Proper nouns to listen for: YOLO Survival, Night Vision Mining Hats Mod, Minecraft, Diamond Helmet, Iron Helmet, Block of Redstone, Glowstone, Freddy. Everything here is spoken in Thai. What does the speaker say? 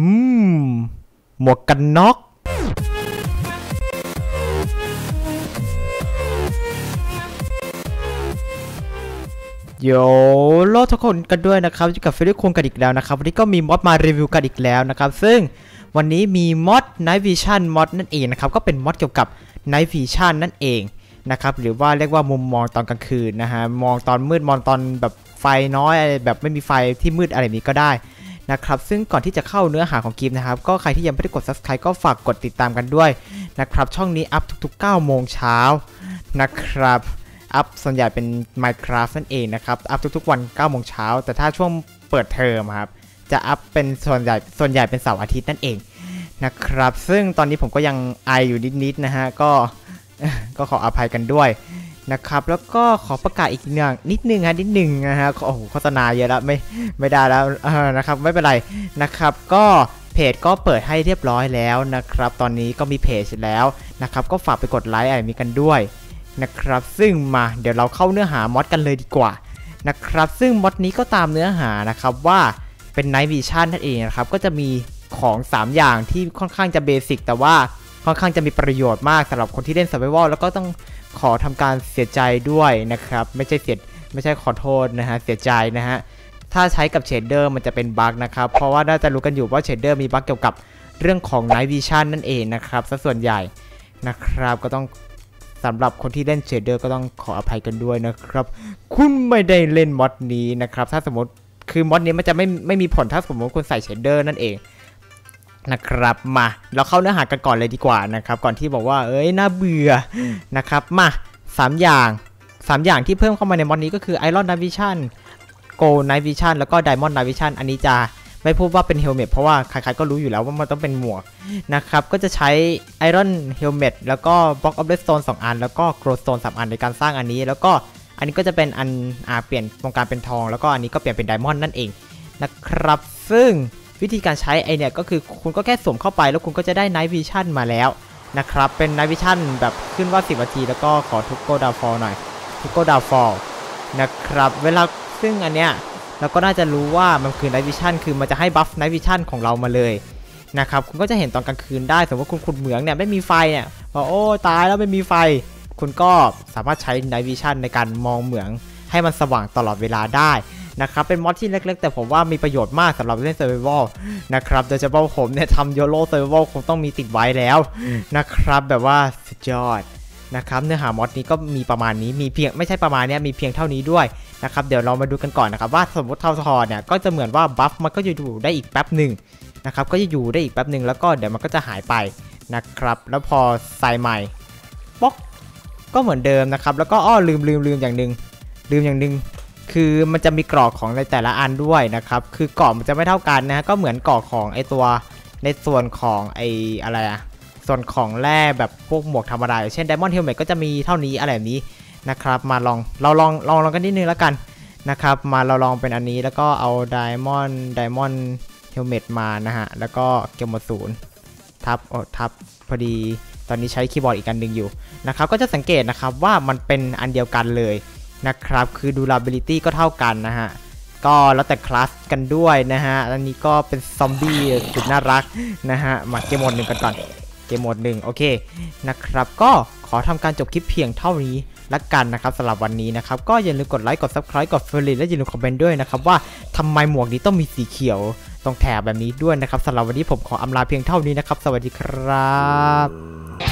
หมวกกันน็อกโย่โลทุกคนกันด้วยนะครับอยู่กับเฟรดี้คงกันอีกแล้วนะครับวันนี้ก็มีม็อดมารีวิวกันอีกแล้วนะครับซึ่งวันนี้มีม็อด Night Vision ม็อดนั่นเองนะครับก็เป็นม็อดเกี่ยวกับ Night Vision นั่นเองนะครับหรือว่าเรียกว่ามุมมองตอนกลางคืนนะฮะมองตอนมืดมองตอนแบบไฟน้อยอะไรแบบไม่มีไฟที่มืดอะไรนี้ก็ได้นะครับซึ่งก่อนที่จะเข้าเนื้อหาของคลิปนะครับก็ใครที่ยังไม่ได้กด Subscribe ก็ฝากกดติดตามกันด้วยนะครับช่องนี้อัพทุกๆ 9 โมงเช้านะครับอัพส่วนใหญ่เป็น Minecraft นั่นเองนะครับอัพทุกๆวัน 9 โมงเช้าแต่ถ้าช่วงเปิดเทอมครับจะอัพเป็นส่วนใหญ่เป็นเสาร์อาทิตย์นั่นเองนะครับซึ่งตอนนี้ผมก็ยังไออยู่นิดๆนะฮะก็ขออภัยกันด้วยนะครับแล้วก็ขอประกาศอีกอย่างนิดนึงนะฮะโอ้โหโฆษณาเยอะแล้วไม่ได้แล้วนะครับไม่เป็นไรนะครับก็เพจก็เปิดให้เรียบร้อยแล้วนะครับตอนนี้ก็มีเพจแล้วนะครับก็ฝากไปกดไลค์อะไรมีกันด้วยนะครับซึ่งมาเดี๋ยวเราเข้าเนื้อหามอดกันเลยดีกว่านะครับซึ่งมอดนี้ก็ตามเนื้อหานะครับว่าเป็น Night Vision นั่นเองนะครับก็จะมีของ3อย่างที่ค่อนข้างจะเบสิกแต่ว่าค่อนข้างจะมีประโยชน์มากสำหรับคนที่เล่น Survival แล้วก็ต้องขอทำการเสียใจด้วยนะครับไม่ใช่ขอโทษนะฮะเสียใจนะฮะถ้าใช้กับเชดเดอร์มันจะเป็นบั๊กนะครับเพราะว่าน่าจะรู้กันอยู่ว่าเชดเดอร์มีบั๊กเกี่ยวกับเรื่องของ Night Vision นั่นเองนะครับส่วนใหญ่นะครับก็ต้องสำหรับคนที่เล่นเชดเดอร์ก็ต้องขออภัยกันด้วยนะครับคุณไม่ได้เล่นม็อดนี้นะครับถ้าสมมติคือม็อดนี้มันจะไม่มีผลถ้าสมมติคุณใส่เชดเดอร์นั่นเองนะครับมาเราเข้าเนื้อหากันก่อนเลยดีกว่านะครับก่อนที่บอกว่าเอ้ยน่าเบื่อนะครับมา3อย่างที่เพิ่มเข้ามาในม็อดนี้ก็คือ Iron Night Vision Gold Night Vision แล้วก็ Diamond Night Vision อันนี้จะไม่พูดว่าเป็น Helmet เพราะว่าใครๆก็รู้อยู่แล้วว่ามันต้องเป็นหมวกนะครับก็จะใช้ Iron Helmet แล้วก็ Block of Redstone 2 อันแล้วก็ Glowstone 3 อันในการสร้างอันนี้แล้วก็อันนี้ก็จะเป็นอันเปลี่ยนตรงกลางเป็นทองแล้วก็อันนี้ก็เปลี่ยนเป็น Diamond นั่นเองนะครับซึ่งวิธีการใช้ไอเนี่ยก็คือคุณก็แค่สวมเข้าไปแล้วคุณก็จะได้ Night Vision มาแล้วนะครับเป็น Night Vision แบบขึ้นว่า10 นาทีแล้วก็ขอทุกโกดาวฟอลหน่อยทุกโกดาวฟอลนะครับเวลาซึ่งอันเนี้ยเราก็น่าจะรู้ว่ามันคือ Night Vision คือมันจะให้บัฟ Night Vision ของเรามาเลยนะครับคุณก็จะเห็นตอนกลางคืนได้สมมติคุณขุดเหมืองเนี่ยไม่มีไฟเนี่ยพอโอ้ตายแล้วไม่มีไฟคุณก็สามารถใช้ Night Vision ในการมองเหมืองให้มันสว่างตลอดเวลาได้นะครับเป็นม็อดที่เล็กๆแต่ผมว่ามีประโยชน์มากสำหรับเล่น Survival นะครับโดยเฉพาะผมเนี่ยทำ YOLO Survival คงต้องมีติดไว้แล้วนะครับแบบว่าสุดยอดนะครับเนื้อหาม็อดนี้ก็มีประมาณนี้มีเพียงไม่ใช่ประมาณนี้มีเพียงเท่านี้ด้วยนะครับเดี๋ยวเรามาดูกันก่อนนะครับว่าสมมติเท่าทอเนี่ยก็จะเหมือนว่าบัฟมันก็อยู่ได้อีกแป๊บหนึ่งนะครับก็จะอยู่ได้อีกแป๊บหนึ่งแล้วก็เดี๋ยวมันก็จะหายไปนะครับแล้วพอใส่ใหม่ป๊อกก็เหมือนเดิมนะครับแล้วก็อ้อลืมอย่างหนึ่งคือมันจะมีกรอบของในแต่ละอันด้วยนะครับคือกรอบมันจะไม่เท่ากันนะก็เหมือนกรอบของไอตัวในส่วนของไออะไรอะส่วนของแร่แบบพวกหมวกธรรมดาเช่น Diamond Helmet ก็จะมีเท่านี้อะไรแบบนี้นะครับมาลองกันนิดนึงแล้วกันนะครับมาเราลองเป็นอันนี้แล้วก็เอา Diamond Helmet มานะฮะแล้วก็เกี่ยวกับ0ทับพอดีตอนนี้ใช้คีย์บอร์ดอีกอันนึงอยู่นะครับก็จะสังเกตนะครับว่ามันเป็นอันเดียวกันเลยนะครับคือ durability ก็เท่ากันนะฮะก็แล้วแต่คลาสกันด้วยนะฮะอันนี้ก็เป็นซอมบี้สุดน่ารักนะฮะมาเกมโหมด1กันก่อนเกมโหมด1โอเคนะครับก็ขอทำการจบคลิปเพียงเท่านี้ละกันนะครับสำหรับวันนี้นะครับก็อย่าลืมกดไลค์กด Subscribe กด Favorite และอย่าลืมคอมเมนต์ด้วยนะครับว่าทำไมหมวกนี้ต้องมีสีเขียวตรงแถบแบบนี้ด้วยนะครับสำหรับวันนี้ผมขออำลาเพียงเท่านี้นะครับสวัสดีครับ